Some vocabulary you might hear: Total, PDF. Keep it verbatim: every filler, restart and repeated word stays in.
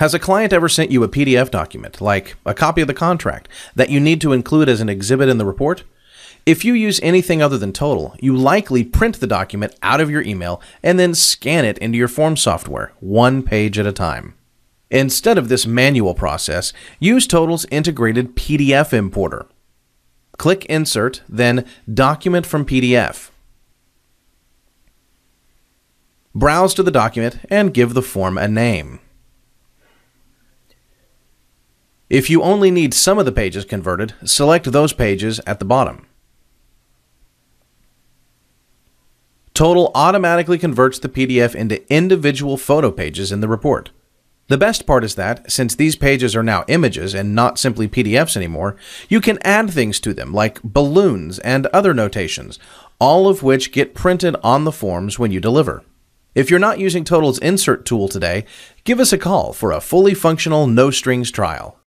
Has a client ever sent you a P D F document, like a copy of the contract, that you need to include as an exhibit in the report? If you use anything other than Total, you likely print the document out of your email and then scan it into your form software, one page at a time. Instead of this manual process, use Total's integrated P D F importer. Click Insert, then Document from P D F. Browse to the document and give the form a name. If you only need some of the pages converted, select those pages at the bottom. Total automatically converts the P D F into individual photo pages in the report. The best part is that, since these pages are now images and not simply P D Fs anymore, you can add things to them like balloons and other notations, all of which get printed on the forms when you deliver. If you're not using Total's Insert tool today, give us a call for a fully functional no-strings trial.